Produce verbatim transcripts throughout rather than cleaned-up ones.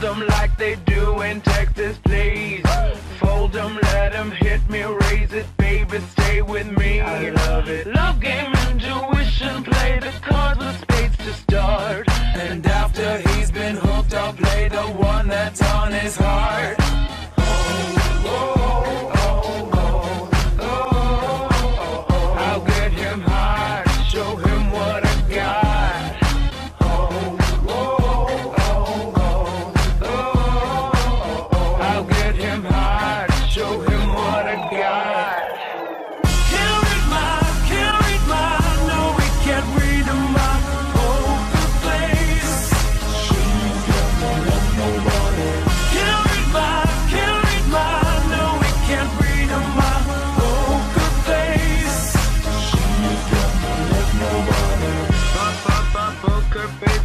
Fold them like they do in Texas, please. Fold them, let them hit me, raise it, baby, stay with me. I love it. Love game, intuition, play the cards with spades to start. And after he's been hooked, I'll play the one that's on his heart.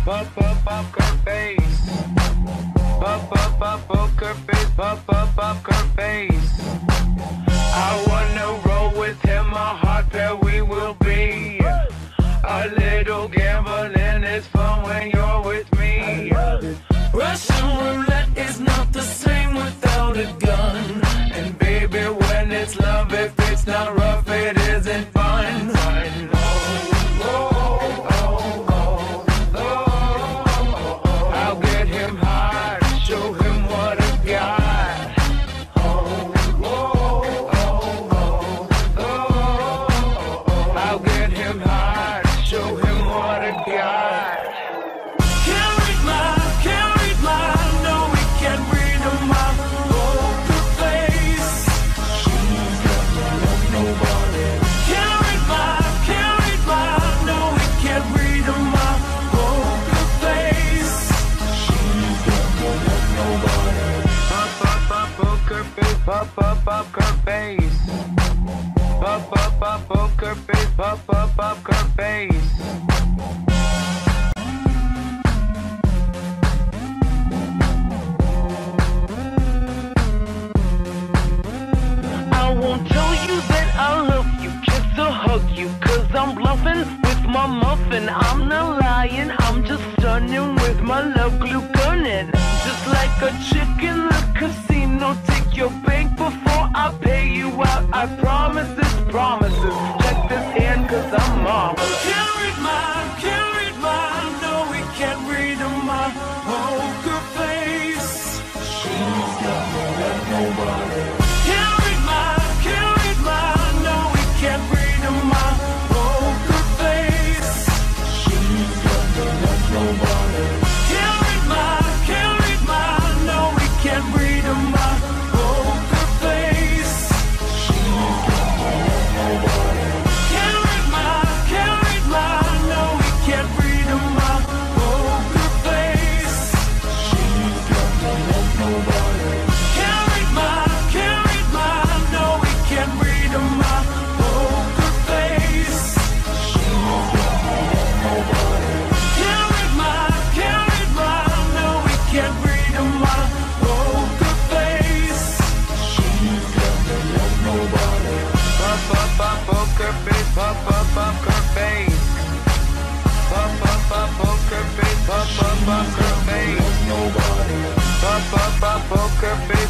Up up up her face. Up up up up her face. Up up up her face. I wanna roll with him, a hot pair we will be. A little gambling is fun when you're with me. Russian roulette is not the same without a gun. And baby, when it's love, if it's not rough, it isn't fun. Up up up her face. Up up up up her face. Up up up her face. I won't tell you that I love you, kiss or hug you, cause I'm bluffing with my muffin. I'm not lying, I'm just stunning with my love glue gunning. Just like a chick in the casino, take your bank before I pay you out. I promise this, promises. Check this hand, cause I'm marvelous. Can't read mine, can't read mine. No, we can't read my poker face. She's got me like nobody. Can't read mine, can't read mine. No, we can't read my poker face. She's got me like nobody.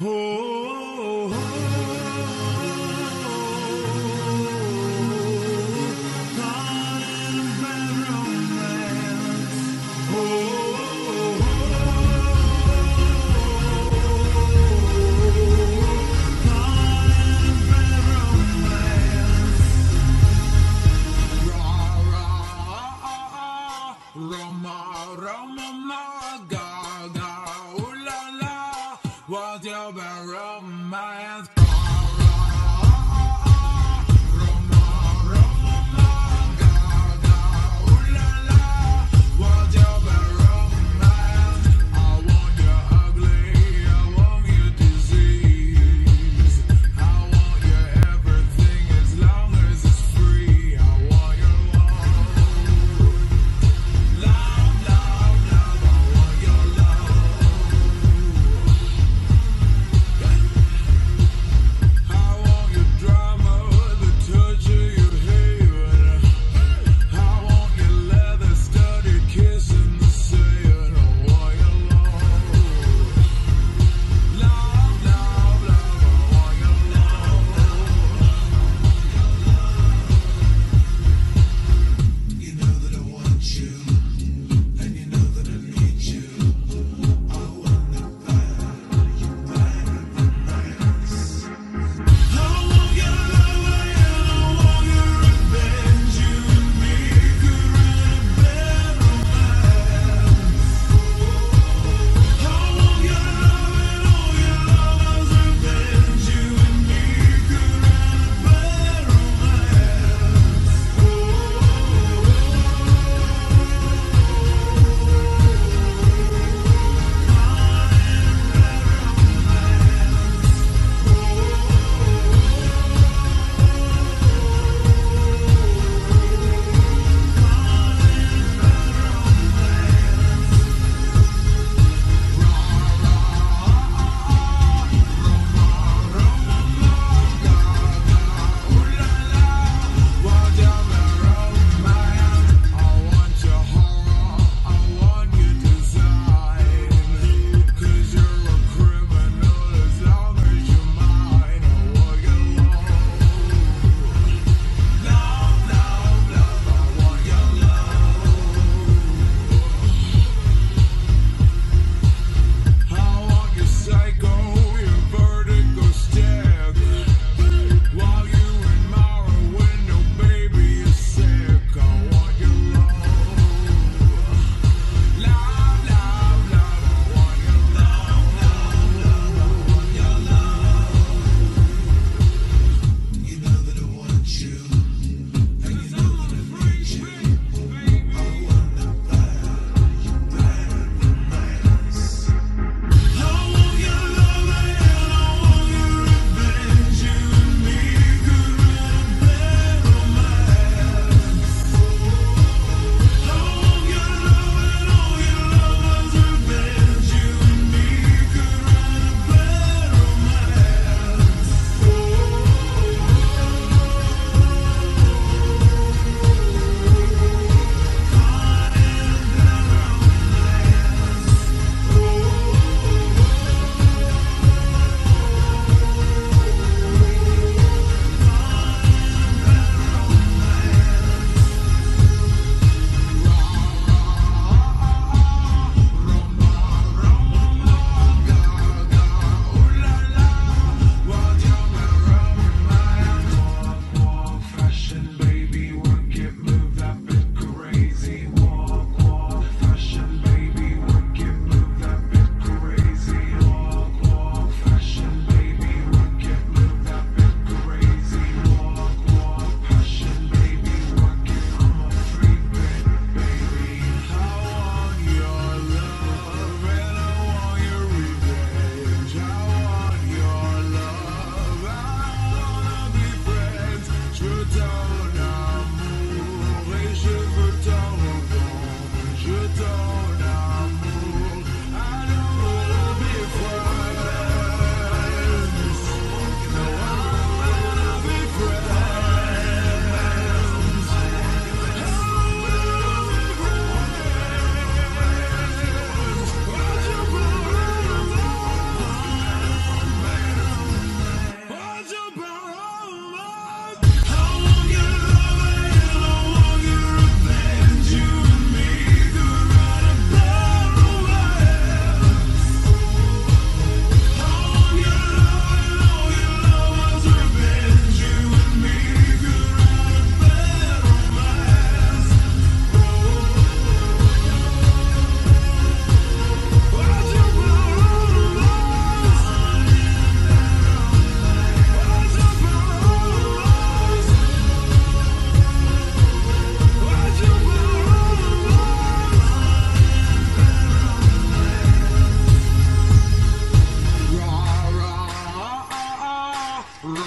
Oh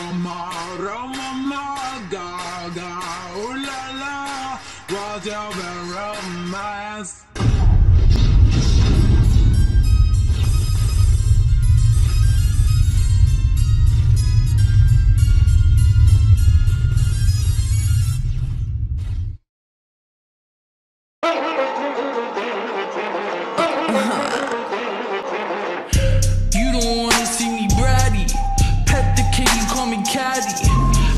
Roma, Roma, Maga, Ga, ooh la la, what of a romance.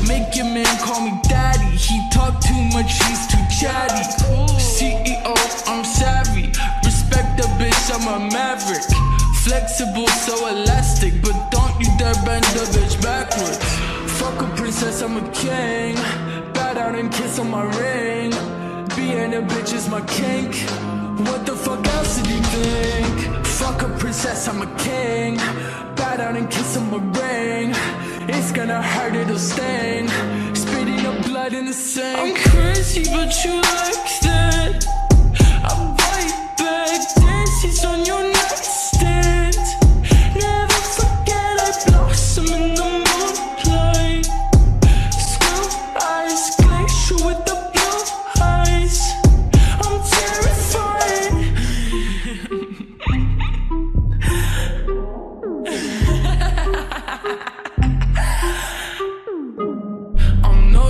Make your man call me daddy. He talk too much, he's too chatty. C E O, I'm savvy. Respect the bitch, I'm a maverick. Flexible, so elastic. But don't you dare bend the bitch backwards. Fuck a princess, I'm a king. Bat out and kiss on my ring. Being a bitch is my kink. What the fuck else did you think? Fuck a princess, I'm a king. Bat out and kiss on my ring. It's gonna hurt, it'll stain. Spitting up blood in the sink. I'm crazy, but you like that. I'm right back. Dances on your nightstand. Never forget I blossom in the moonlight. Screw eyes, glaze you with the blue eyes. I'm terrified.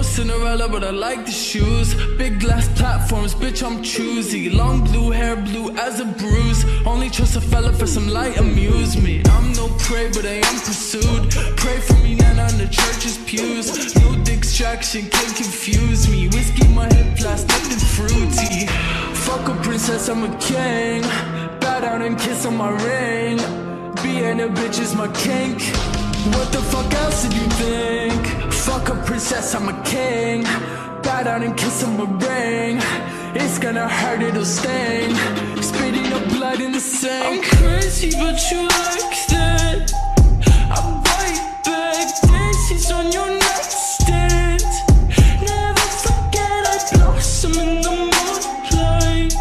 Cinderella, but I like the shoes. Big glass platforms, bitch, I'm choosy. Long blue hair, blue as a bruise. Only trust a fella for some light amusement. I'm no prey, but I am pursued. Pray for me, Nana, on the church's pews. No distraction can confuse me. Whiskey, my hip, plus nothing fruity. Fuck a princess, I'm a king. Bow down and kiss on my ring. Being a bitch is my kink. What the fuck else did you think? Fuck a princess, I'm a king. Bow down and kiss on my ring. It's gonna hurt, it'll stain. Spitting up blood in the sink. I'm crazy, but you like that. I'm right back. Dances on your nightstand. Never forget I blossom in the moonlight.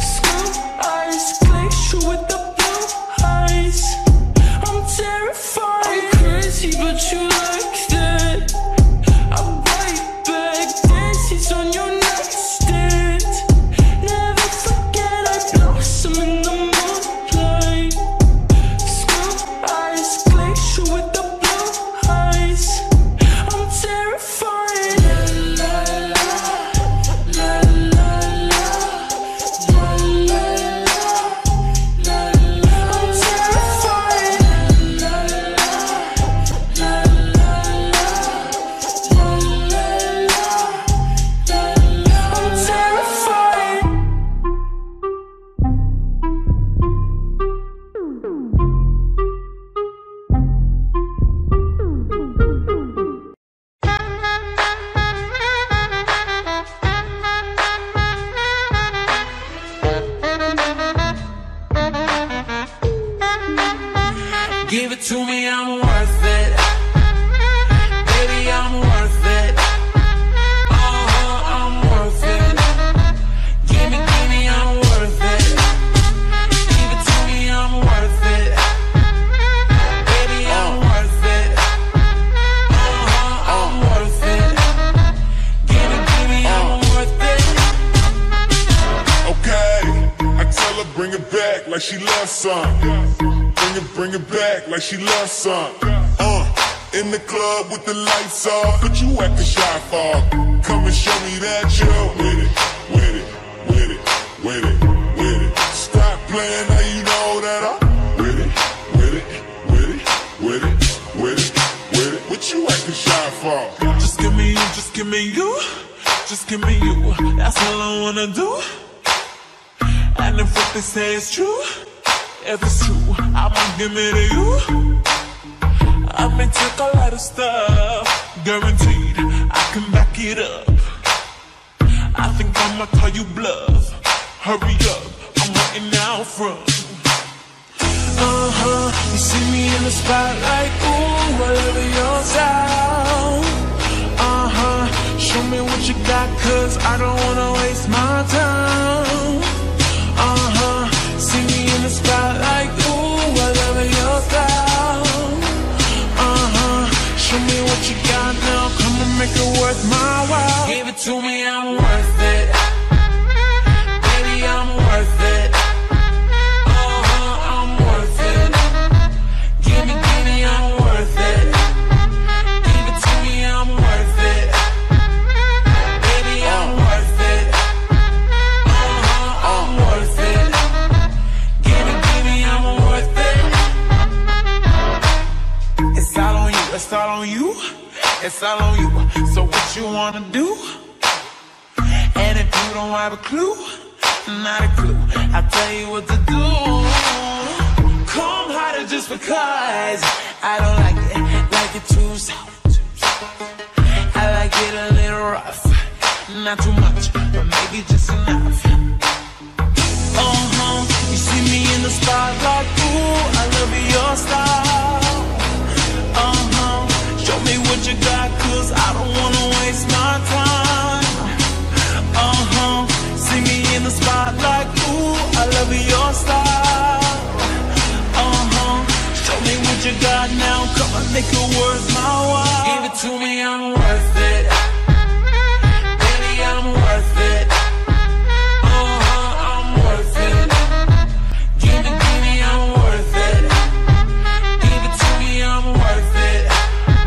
Screw eyes, glaze you with the blue eyes. I'm terrified. I'm crazy, but you like that. Give it to me, I'm worth it. Baby, I'm worth it. Uh-huh, I'm worth it. Give me, give me, I'm worth it. Give it to me, I'm worth it. Baby, I'm worth it. Uh-huh, I'm worth it. Give it, give me, I'm worth it. Okay, I tell her bring it back like she loves some. Bring it, bring it back like she loves some. Uh, in the club with the lights off, but you actin' shy for. Come and show me that you're with it, with it, with it, with it, with it. Stop playing, now you know that I'm with it, with it, with it, with it, with it, with it. What you actin' shy for? Just give me you, just give me you, just give me you. That's all I wanna do. And if what they say is true, if it's true, I'ma give it to you. I may take a lot of stuff, guaranteed I can back it up. I think I'ma call you bluff. Hurry up, I'm waiting out front. Uh-huh, you see me in the spotlight. Ooh, I love your sound. Uh-huh, show me what you got, cause I don't wanna waste my time. Uh-huh, see me in the spotlight, ooh, I love your style. Uh-huh, show me what you got now, come and make it worth my while. Give it to me, I'm worth it. Baby, I'm worth it. Uh-huh, I'm worth it. Give me, give me, I'm worth it. Give it to me, I'm worth it. Baby, I'm worth it. Uh-huh, I'm worth it. Give me, give me, I'm worth it. It's all on you, it's all on you. It's all on you, so what you wanna do? And if you don't have a clue, not a clue, I'll tell you what to do. Come harder just because I don't like it, like it too soft. I like it a little rough, not too much, but maybe just enough. Uh-huh, you see me in the spotlight, ooh, I love your style. Uh-huh, show me what you got, cause I don't wanna waste my time. Uh-huh, see me in the spotlight, ooh, I love your style. Uh-huh, show me what you got now, come and make it worth my while. Give it to me, I'm worth it. Baby, I'm worth it. Uh-huh, I'm worth it. Give it to me, I'm worth it. Give it to me, I'm worth it.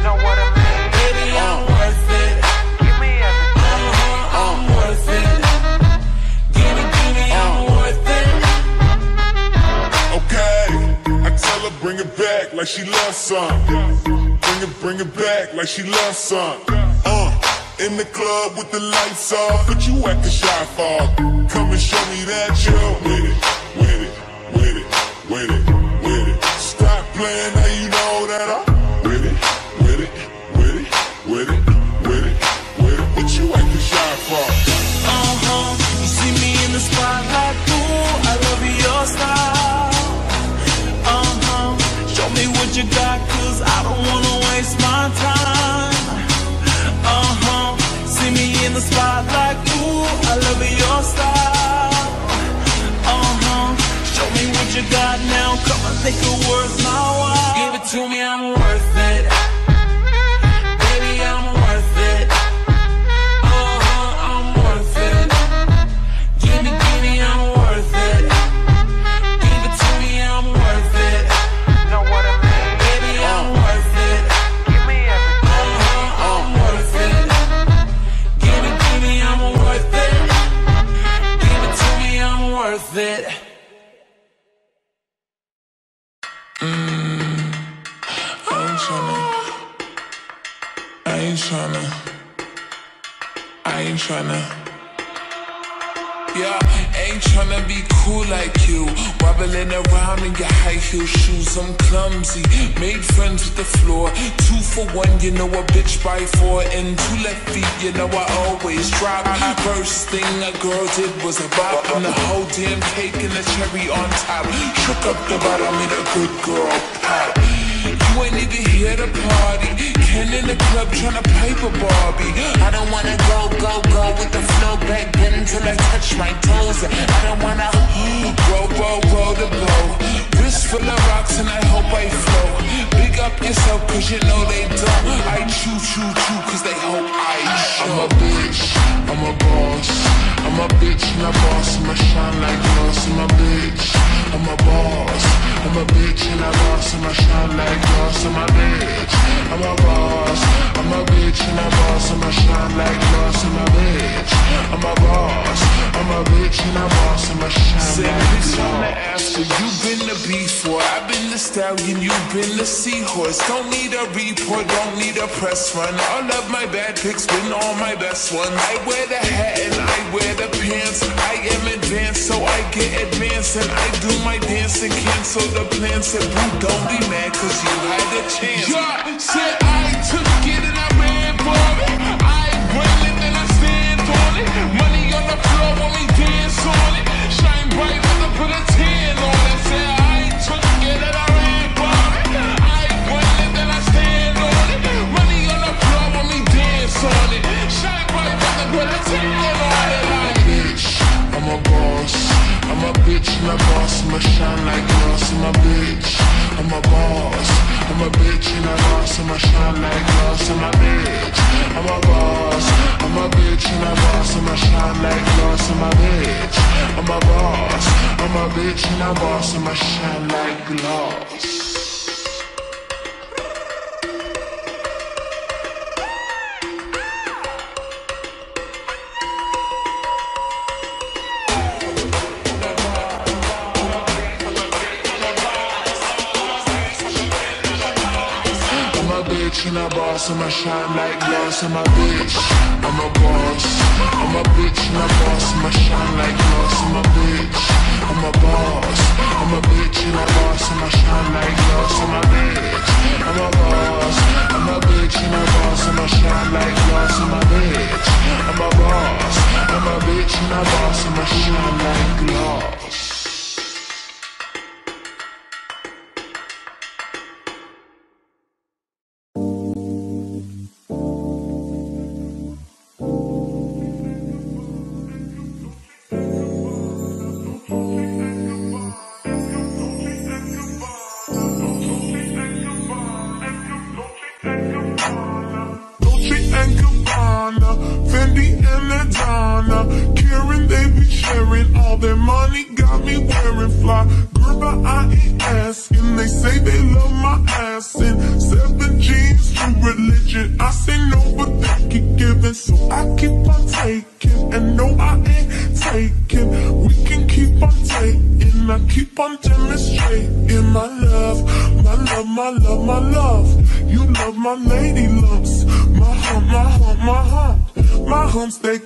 Know what I mean? Baby, I'm worth it. Give me everything. Uh-huh, I'm worth it. Give it, give me, I'm worth it. Okay, I tell her bring it back like she loves some. Bring it, bring it back like she loves some. Uh, in the club with the lights off, but you act a shy for. Come and show me that you're with it, with it, with it, with it, with it. Stop playing, now you know that I'm with it, with it, with it, with it, with it, with it. But you act a shy for. Uh huh. You see me in the spotlight, ooh, I love your style. Uh huh. Show me what you got, cause I don't wanna waste my time. Uh huh. See me in the spotlight, ooh, I love your style. Uh huh. Show me what you got now, come and make it worth my while. Give it to me, I'm worth it. Baby, I'm worth it. Uh huh. I'm worth it. Give me, give me, I'm worth it. Give it to me, I'm worth it. Know what I mean? Baby, I'm worth it. Give me everything. Uh-huh, I'm worth it. Give it, give me, I'm worth it. Give it to me, I'm worth it. Mm. I ain't tryna. I ain't tryna. I ain't tryna. Yeah, ain't tryna be cool like you. Wobbling around in your high heel shoes, I'm clumsy. Made friends with the floor. Two for one, you know a bitch by four. And two left feet, you know I always drop. First thing a girl did was a bop. And the whole damn cake and the cherry on top. Shook up the bottom, made a good girl pop. You ain't even here to party. Ken in the club tryna paper Barbie. I don't wanna go, go, go with the flow back then until I touch my toes. I don't wanna roll, roll, roll the boat. Wrist full of rocks and I hope I float. Big up yourself cause you know they don't. I chew, chew, chew cause they hope I show. I'm a bitch, I'm a boss. I'm a bitch, my boss, my shine like gloss. I'm a bitch, I'm a boss. I'm a bitch and I boss, and I shine like gloss. I'm a bitch, I'm a boss. I'm a bitch and I boss, and I shine like gloss. I'm a bitch, I'm a boss. I'm a bitch and I boss, and I shine like gloss. Say, bitch, I'm the Astro, you've been the B four. I've been the stallion, you've been the seahorse. Don't need a report, don't need a press run. All of my bad picks been all my best ones. I wear the hat and I wear the pants. I am advanced, so I get advanced. And I do my dance and cancel the plans. Said, boo, don't be mad, cause you had a chance. Yeah, said I took it and I ran for it. I run it and I stand on it. Money on the floor when we dance on it. Shine bright when I put a tan on it. Said I took it and I ran for it. I run it and I stand on it. Money on the floor when we dance on it. Shine bright when I put a tan on it. I'm a bitch, I'm a boss. I'm a bitch. bitch. My boss, my shine like glass. I'm a bitch. I'm a boss. I'm a bitch and a boss. I'm a shine like glass. I'm a bitch. I'm a boss. I'm a bitch and a boss. I'm a shine like glass. I'm a bitch. I'm a boss. I'm a bitch and a boss. I'm a shine like glass. I'm a boss, I'm a shine like glass, I'm a bitch. I'm a boss, I'm a bitch, I'm a boss, I'm a shine like glass, I'm a bitch. I'm a boss, I'm a bitch, I'm a boss, I'm a shine like glass, I'm a bitch. I'm a boss, I'm a bitch, I'm a boss, I'm a shine like glass, I'm a bitch. I'm a boss, I'm a bitch, I'm a boss, I'm a shine like glass.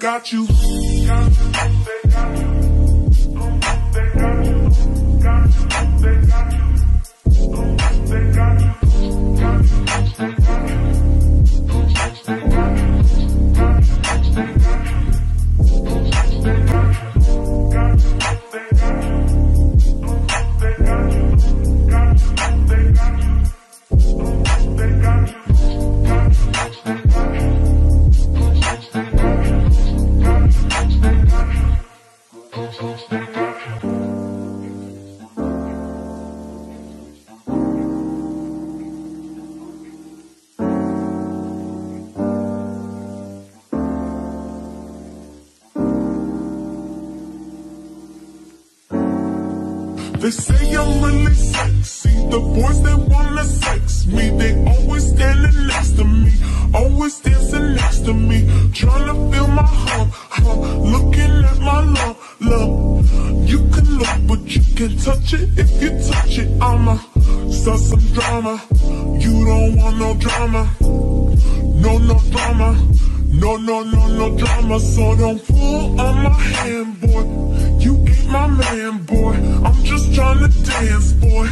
Got you. They say I'm really sexy, the boys that wanna sex me, they always standing next to me, always dancing next to me, trying to feel my hump, hump, looking at my lump, lump. You can look, but you can't touch it, if you touch it, I'ma start some drama. You don't want no drama, no, no drama, no, no, no, no drama, so don't pull on my hand, boy. You ain't my man, boy. I'm just trying to dance, boy.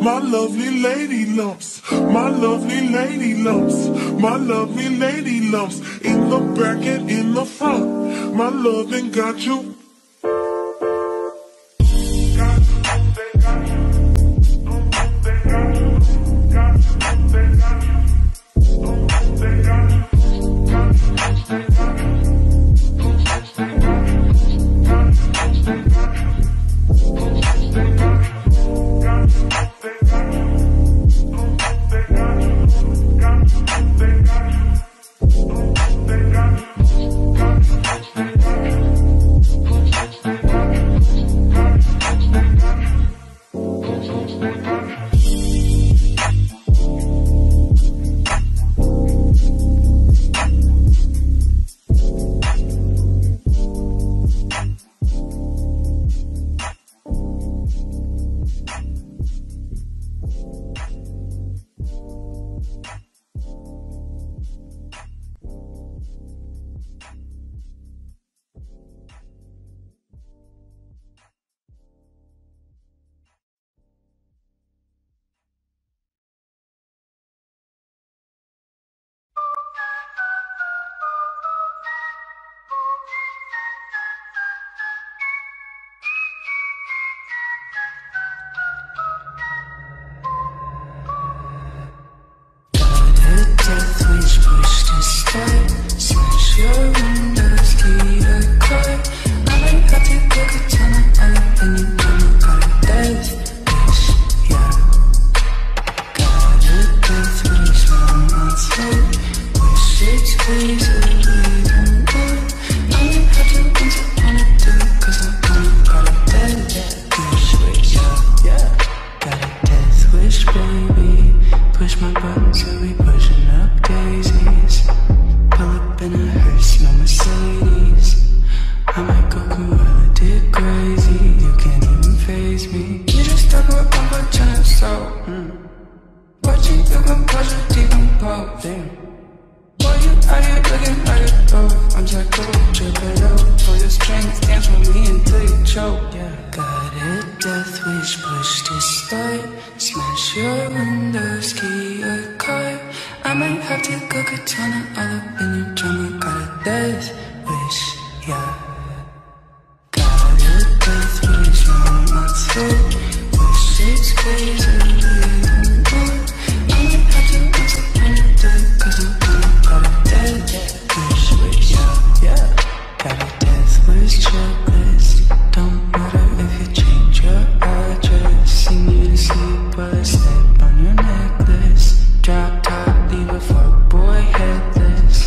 My lovely lady lumps in the back and in the front. My loving got you. They got you. crazy, you can't even faze me. You just stuck with one foot trying to sow. mm. Watching the composure decompose. Damn. Boy, you out here looking like a dove. I'm Jacko, drip it up. Pull your strings, dance with me until you choke. Yeah. Got a death wish, push this light. Smash your windows, key a car. I might have to go katana all up in your drama. Got a death wish, yeah. Wish it's crazy, I'm gonna have to put something in the cause I'm gonna got a death wish, wish, yeah, yeah. Got a death wish checklist. Don't matter if you change your address. See me to sleep while I step on your necklace. Drop top, leave a fuck boy headless.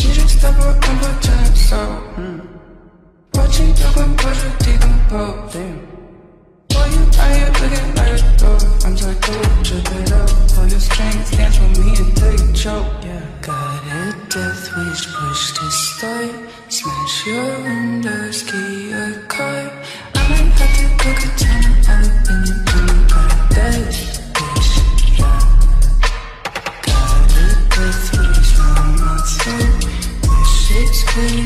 You just stop a combo time, so mm. watching the composure decompose. Damn. Boy, you out here looking like a dove. I'm so cool, trip it up. Pull your strings, dance with me until you choke. Yeah. Got a death wish, push this light. Smash your windows, key a car. I might have to go katana all up in your dream. Got a death wish, yeah. Got a death wish, I'm not so. Wish it's clear.